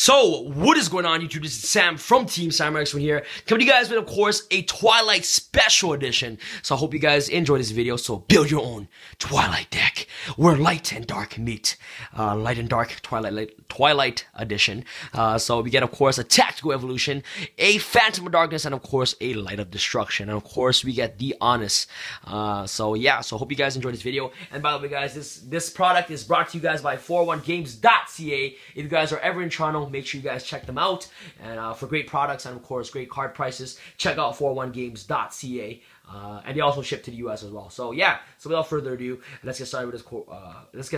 So, what is going on YouTube? This is Sam from Team SamuraiX1 here, coming to you guys with, of course, a Twilight Special Edition. So I hope you guys enjoy this video, so build your own Twilight deck, where light and dark meet. Light and dark Twilight Edition. So we get, of course, a Tactical Evolution, a Phantom of Darkness, and of course, a Light of Destruction. And of course, we get The Honest. So yeah, so hope you guys enjoy this video. And by the way, guys, this product is brought to you guys by 401games.ca. If you guys are ever in Toronto, make sure you guys check them out, and for great products and of course great card prices, check out 401games.ca, and they also ship to the US as well. So yeah, so without further ado, let's get started with this.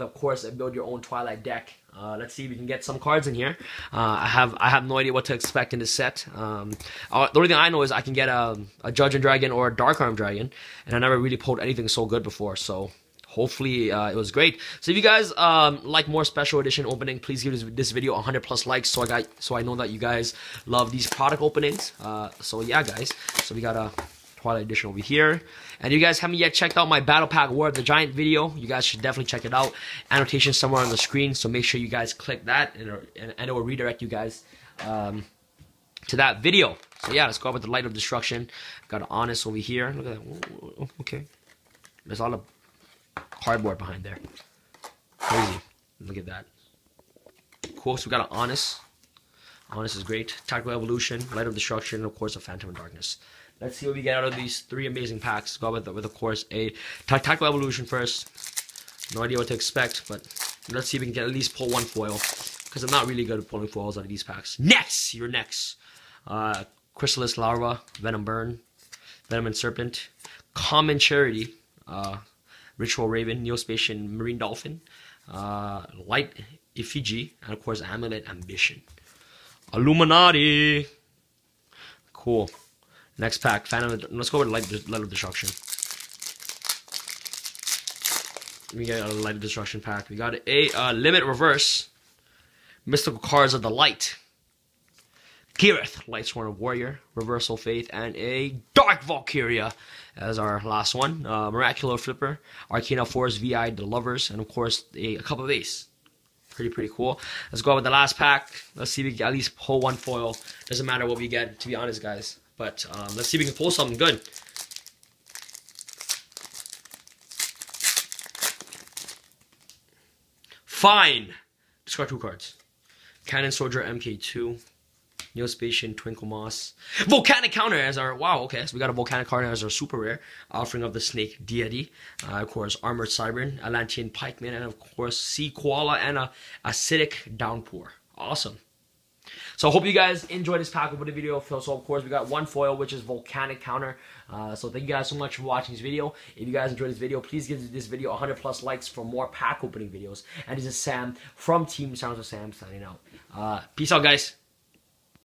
Of course, build your own Twilight deck. Let's see if we can get some cards in here. I have no idea what to expect in this set. The only thing I know is I can get a Judgeon Dragon or a Darkarm Dragon, and I never really pulled anything so good before. So hopefully it was great. So if you guys like more special edition opening, please give this video 100+ likes, so I know that you guys love these product openings. So yeah, guys. So we got a Twilight Edition over here. And if you guys haven't yet checked out my Battle Pack War of the Giant video, you guys should definitely check it out. Annotation somewhere on the screen, so make sure you guys click that, and it will redirect you guys to that video. So yeah, let's go up with the Light of Destruction. Got an Honest over here. Look at that. Ooh, okay. There's all the cardboard behind there. Crazy. Look at that. Cool. So we got an Honest. Honest is great. Tactical Evolution, Light of Destruction, and of course a Phantom of Darkness. Let's see what we get out of these three amazing packs. Go with of course a Tactical Evolution first. No idea what to expect, but let's see if we can get at least pull one foil, because I'm not really good at pulling foils out of these packs. Next, you're next. Chrysalis Larva, Venom Burn, Venom and Serpent, Common Charity, Ritual Raven, Neospatian, Marine Dolphin, Light Effigy, and of course Amulet Ambition. Illuminati! Cool. Next pack, let's go with Light of Destruction. We got a Light of Destruction pack. We got a Limit Reverse, Mystical Cars of the Light, Kirith, Lightsworn Warrior, Reversal Faith, and a Dark Valkyria as our last one. Miraculous Flipper, Arcana Force VI, The Lovers, and of course a Cup of Ace. Pretty cool. Let's go out with the last pack. Let's see if we can at least pull one foil. Doesn't matter what we get, to be honest, guys. But let's see if we can pull something good. Fine. Discard two cards. Cannon Soldier MK2. Neospatian, Twinkle Moss, Volcanic Counter as our, wow, okay, so we got a Volcanic Counter as our super rare, Offering of the Snake Deity, of course, Armored Cybern, Atlantean Pikeman, and of course, Sea Koala, and a Acidic Downpour. Awesome. So I hope you guys enjoyed this pack opening video. So of course, we got one foil, which is Volcanic Counter. So thank you guys so much for watching this video. If you guys enjoyed this video, please give this video 100+ likes for more pack opening videos. And this is Sam from Team SamuraiX1 signing out. Peace out, guys.